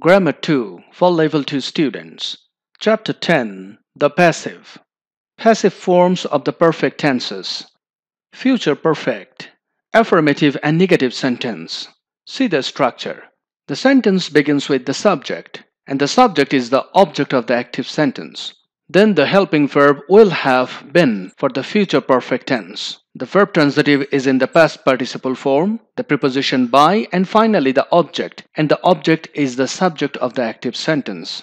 Grammar 2 for Level 2 students. Chapter 10, The Passive. Passive forms of the perfect tenses. Future perfect, affirmative and negative sentence. See the structure. The sentence begins with the subject, and the subject is the object of the active sentence. Then the helping verb will have been for the future perfect tense. The verb transitive is in the past participle form, the preposition by, and finally the object, and the object is the subject of the active sentence.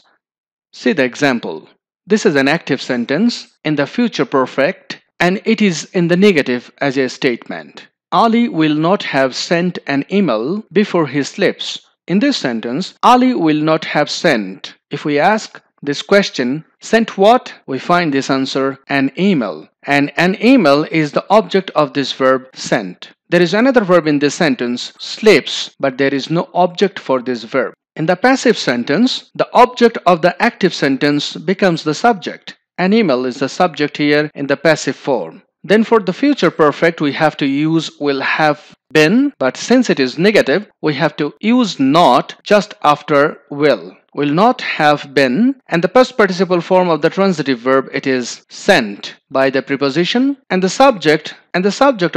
See the example. This is an active sentence in the future perfect, and it is in the negative as a statement. Ali will not have sent an email before he sleeps. In this sentence, Ali will not have sent. If we ask this question, sent what? We find this answer, an email. And an email is the object of this verb sent. There is another verb in this sentence, sleeps, but there is no object for this verb. In the passive sentence, the object of the active sentence becomes the subject. An email is the subject here in the passive form. Then for the future perfect, we have to use will have been, but since it is negative, we have to use not just after will not have been, and the past participle form of the transitive verb, it is sent by the preposition, and the subject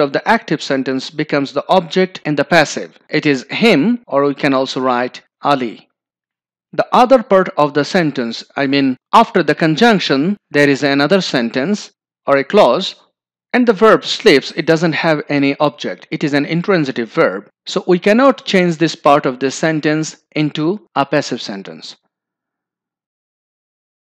of the active sentence becomes the object in the passive. It is him, or we can also write Ali. The other part of the sentence, after the conjunction, there is another sentence or a clause. And the verb sleeps, it doesn't have any object. It is an intransitive verb. So we cannot change this part of this sentence into a passive sentence.